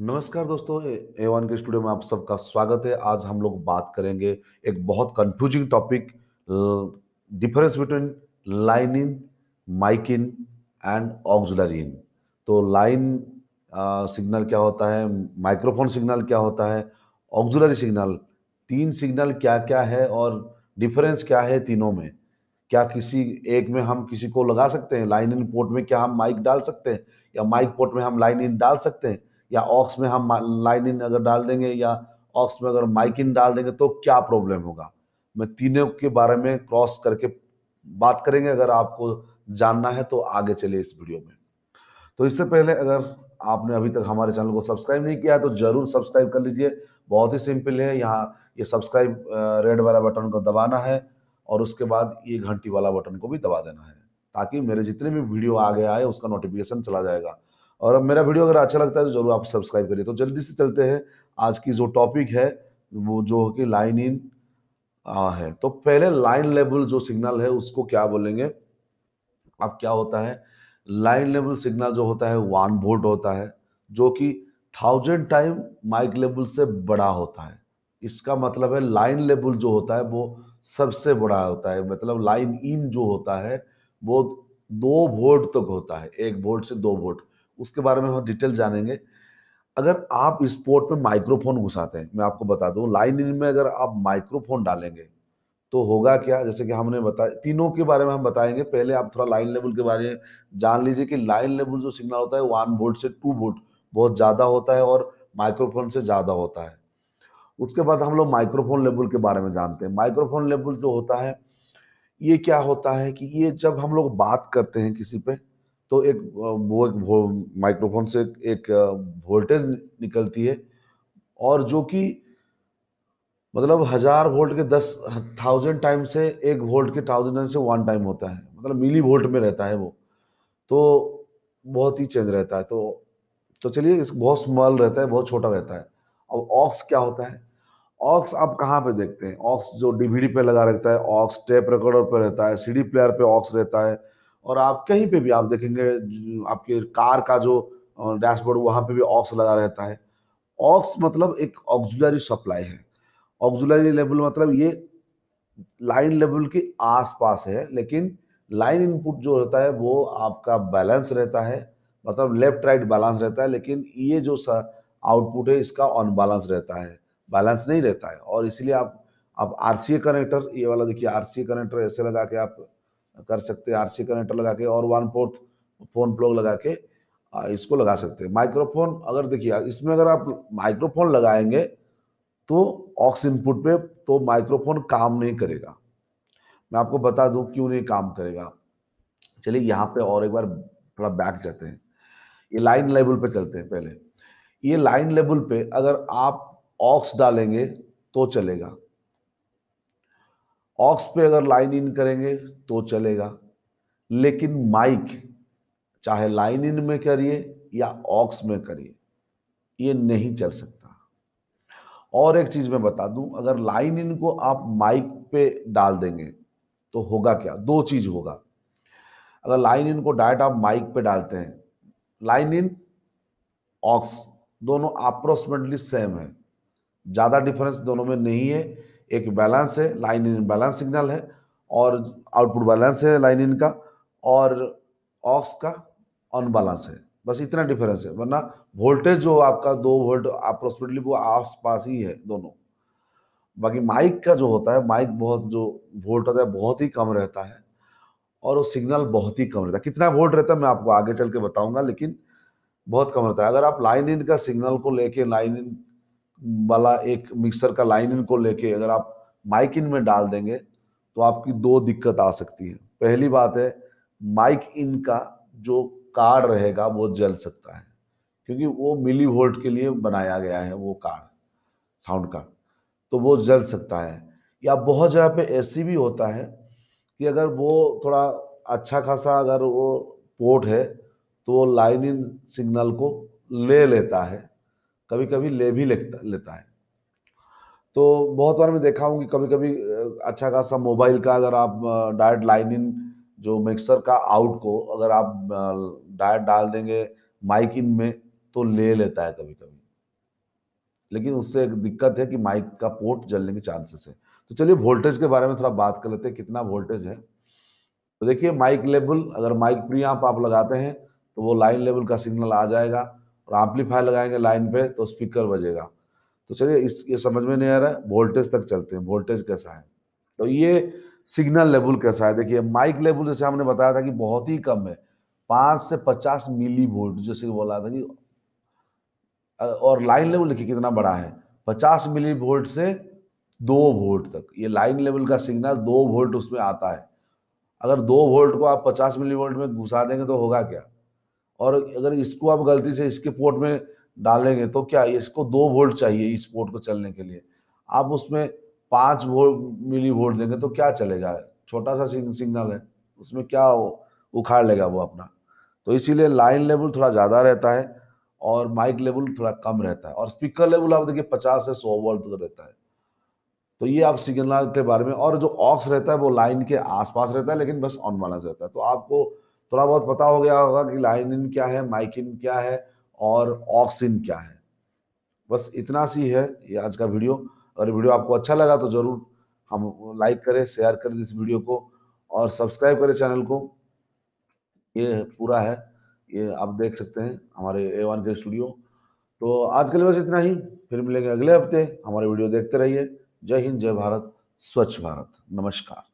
नमस्कार दोस्तों, A1 के स्टूडियो में आप सबका स्वागत है। आज हम लोग बात करेंगे एक बहुत confusing topic, difference between line in, mic in and auxiliary in. तो लाइन सिग्नल क्या होता है, माइक्रोफोन सिग्नल क्या होता है, ऑक्सिलरी सिग्नल, तीन सिग्नल क्या क्या है और डिफरेंस क्या है तीनों में। क्या किसी एक में हम किसी को लगा सकते हैं, लाइन इन पोर्ट में क्या हम माइक डाल सकते हैं, या माइक पोर्ट में हम लाइन इन डाल सकते हैं, या ऑक्स में हम लाइन इन अगर डाल देंगे या ऑक्स में अगर माइक इन डाल देंगे तो क्या प्रॉब्लम होगा। मैं तीनों के बारे में क्रॉस करके बात करेंगे। अगर आपको जानना है तो आगे चले इस वीडियो में। तो इससे पहले अगर आपने अभी तक हमारे चैनल को सब्सक्राइब नहीं किया है तो जरूर सब्सक्राइब कर लीजिए। बहुत ही सिंपल है, यहाँ ये सब्सक्राइब रेड वाला बटन को दबाना है और उसके बाद ये घंटी वाला बटन को भी दबा देना है, ताकि मेरे जितने भी वीडियो आगे आए उसका नोटिफिकेशन चला जाएगा। और अब मेरा वीडियो अगर अच्छा लगता है तो जरूर आप सब्सक्राइब करिए। तो जल्दी से चलते हैं, आज की जो टॉपिक है वो जो कि लाइन इन है। तो पहले लाइन लेवल जो सिग्नल है उसको क्या बोलेंगे, अब क्या होता है लाइन लेवल सिग्नल जो होता है 1 वोल्ट होता है, जो कि 1000 टाइम माइक लेवल से बड़ा होता है। इसका मतलब है लाइन लेवल जो होता है वो सबसे बड़ा होता है, मतलब लाइन इन जो होता है वो 2 वोल्ट तक होता है, 1 वोल्ट से 2 वोल्ट। उसके बारे में हम डिटेल जानेंगे। अगर आप इस पोर्ट में माइक्रोफोन घुसाते हैं, मैं आपको बता दूं लाइन इन में अगर आप माइक्रोफोन डालेंगे तो होगा क्या, जैसे कि हमने बताया तीनों के बारे में हम बताएंगे। पहले आप थोड़ा लाइन लेवल के बारे में जान लीजिए कि लाइन लेवल जो सिग्नल होता है 1 वोल्ट से 2 वोल्ट बहुत ज़्यादा होता है और माइक्रोफोन से ज़्यादा होता है। उसके बाद हम लोग माइक्रोफोन लेवल के बारे में जानते हैं। माइक्रोफोन लेवल जो होता है ये क्या होता है कि ये जब हम लोग बात करते हैं किसी पे तो एक माइक्रोफोन से एक वोल्टेज निकलती है, और जो कि मतलब 1000 वोल्ट के 10,000 टाइम से 1 वोल्ट के 1000 टाइम से 1 टाइम होता है, मतलब मिली वोल्ट में रहता है वो, तो बहुत ही चेंज रहता है। तो चलिए इस बहुत स्मॉल रहता है, बहुत छोटा रहता है। अब ऑक्स क्या होता है, ऑक्स आप कहाँ पे देखते हैं, ऑक्स जो डीवीडी पे लगा रहता है, ऑक्स टेप रिकॉर्डर पे रहता है, सीडी प्लेयर पे ऑक्स रहता है, और आप कहीं पे भी आप देखेंगे आपके कार का जो डैशबोर्ड वहाँ पे भी ऑक्स लगा रहता है। ऑक्स मतलब एक ऑक्सिलरी सप्लाई है। ऑक्सिलरी लेवल मतलब ये लाइन लेवल के आसपास है, लेकिन लाइन इनपुट जो होता है वो आपका बैलेंस रहता है, मतलब लेफ्ट राइट बैलेंस रहता है, लेकिन ये जो आउटपुट है इसका अनबैलेंस रहता है, बैलेंस नहीं रहता है। और इसलिए आप RCA कनेक्टर, ये वाला देखिए RCA कनेक्टर ऐसे लगा के आप कर सकते हैं, RCA कनेक्टर लगा के और 1/4 फोन प्लग लगा के इसको लगा सकते हैं। माइक्रोफोन अगर देखिए इसमें अगर आप माइक्रोफोन लगाएंगे तो ऑक्स इनपुट पे तो माइक्रोफोन काम नहीं करेगा। मैं आपको बता दूं क्यों नहीं काम करेगा। चलिए यहाँ पे और एक बार थोड़ा बैक जाते हैं, ये लाइन लेवल पे चलते हैं। पहले ये लाइन लेवल पे अगर आप ऑक्स डालेंगे तो चलेगा, ऑक्स पे अगर लाइन इन करेंगे तो चलेगा, लेकिन माइक चाहे लाइन इन में करिए या ऑक्स में करिए ये नहीं चल सकता। और एक चीज मैं बता दूं, अगर लाइन इन को आप माइक पे डाल देंगे तो होगा क्या, दो चीज होगा। अगर लाइन इन को डायरेक्ट आप माइक पे डालते हैं, लाइन इन ऑक्स दोनों अप्रोक्सीमेटली सेम है, ज़्यादा डिफरेंस दोनों में नहीं है। एक बैलेंस है, लाइन इन बैलेंस सिग्नल है और आउटपुट बैलेंस है लाइन इन का, और ऑक्स का अनबैलेंस है, बस इतना डिफरेंस है। वरना वोल्टेज जो आपका 2 वोल्ट अप्रोक्सीमेटली वो आसपास ही है दोनों। बाकी माइक का जो होता है, माइक बहुत जो वोल्ट होता है बहुत ही कम रहता है और वो सिग्नल बहुत ही कम रहता है। कितना वोल्ट रहता है मैं आपको आगे चल के बताऊँगा, लेकिन बहुत कम रहता है। अगर आप लाइन इन का सिग्नल को लेके, लाइन इन वाला एक मिक्सर का लाइन इन को लेके अगर आप माइक इन में डाल देंगे तो आपकी दो दिक्कत आ सकती है। पहली बात है माइक इन का जो कार्ड रहेगा वो जल सकता है, क्योंकि वो मिली वोल्ट के लिए बनाया गया है वो कार्ड, साउंड कार्ड, तो वो जल सकता है। या बहुत जगह पे ऐसी भी होता है कि अगर वो थोड़ा अच्छा खासा अगर वो पोर्ट है तो वो लाइन इन सिग्नल को ले लेता है, कभी कभी ले भी लेता है। तो बहुत बार मैं देखा हूँ कि कभी कभी अच्छा खासा मोबाइल का अगर आप डायरेक्ट लाइन इन जो मिक्सर का आउट को अगर आप डायरेक्ट डाल देंगे माइक इन में तो ले लेता है कभी कभी। लेकिन उससे एक दिक्कत है कि माइक का पोर्ट जलने के चांसेस है। तो चलिए वोल्टेज के बारे में थोड़ा बात कर लेते हैं, कितना वोल्टेज है। तो देखिए माइक लेवल, अगर माइक प्रीएम्प आप लगाते हैं तो वो लाइन लेवल का सिग्नल आ जाएगा, और एम्पलीफायर लगाएंगे लाइन पे तो स्पीकर बजेगा। तो चलिए इस ये समझ में नहीं आ रहा है, वोल्टेज तक चलते हैं, वोल्टेज कैसा है। तो ये सिग्नल लेवल कैसा है, देखिए माइक लेवल जैसे हमने बताया था कि बहुत ही कम है, 5 से 50 मिली वोल्ट जैसे बोला था कि, और लाइन लेवल देखिए कितना बड़ा है, 50 मिली वोल्ट से 2 वोल्ट तक। ये लाइन लेवल का सिग्नल 2 वोल्ट उसमें आता है। अगर 2 वोल्ट को आप 50 मिली वोल्ट में घुसा देंगे तो होगा क्या, और अगर इसको आप गलती से इसके पोर्ट में डालेंगे तो क्या, इसको 2 वोल्ट चाहिए इस पोर्ट को चलने के लिए, आप उसमें 5 मिली वोल्ट देंगे तो क्या चलेगा, छोटा सा सिग्नल है, उसमें क्या उखाड़ लेगा वो अपना। तो इसीलिए लाइन लेवल थोड़ा ज़्यादा रहता है और माइक लेवल थोड़ा कम रहता है, और स्पीकर लेवल आप देखिए 50 से 100 वोल्ट तक रहता है। तो ये आप सिग्नल के बारे में, और जो ऑक्स रहता है वो लाइन के आसपास रहता है लेकिन बस ऑन बैलेंस रहता है। तो आपको थोड़ा बहुत पता हो गया होगा कि लाइन इन क्या है, माइक इन क्या है और ऑक्स इन क्या है। बस इतना सी है ये आज का वीडियो। अगर वीडियो आपको अच्छा लगा तो ज़रूर हम लाइक करें, शेयर करें इस वीडियो को, और सब्सक्राइब करें चैनल को। ये पूरा है, ये आप देख सकते हैं हमारे A1 के स्टूडियो। तो आज के लिए बस इतना ही, फिर मिलेंगे अगले हफ्ते। हमारे वीडियो देखते रहिए। जय हिंद, जय भारत, स्वच्छ भारत। नमस्कार।